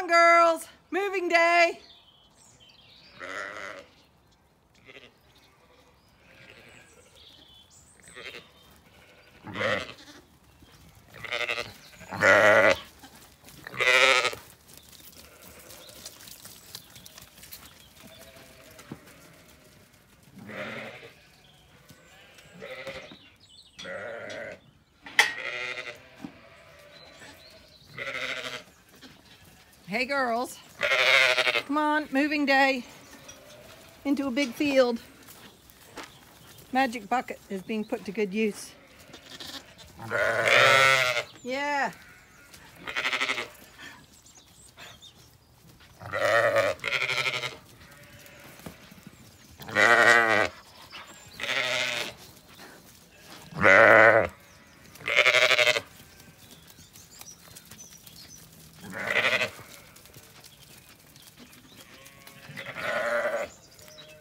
on, girls. Moving day. Hey girls, come on, moving day into a big field. Magic bucket is being put to good use. Yeah.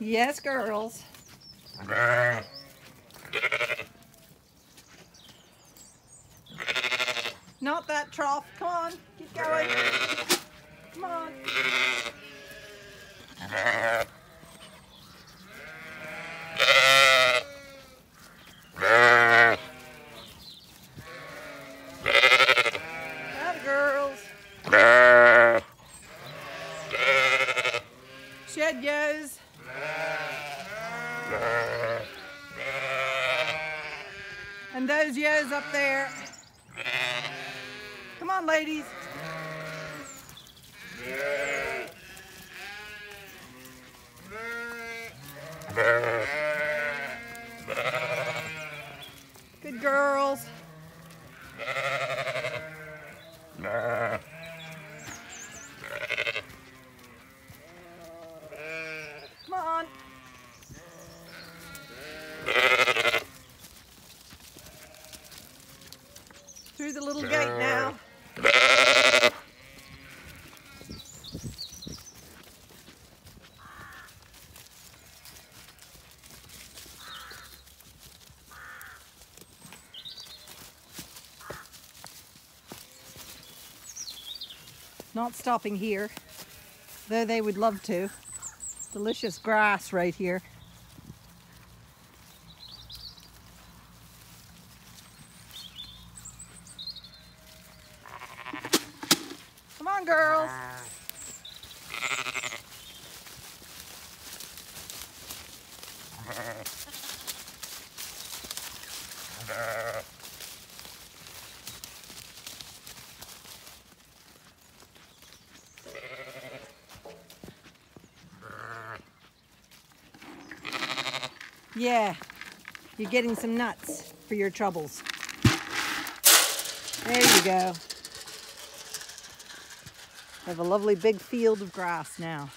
Yes, girls. Not that trough. Come on, keep going. Come on. That girls. Shed goes. And those yo's up there. Come on, ladies. Good girls. Come on. Through the little gate now. Not stopping here, though they would love to. Delicious grass right here. Come on, girls. Yeah, you're getting some nuts for your troubles. There you go. I have a lovely big field of grass now.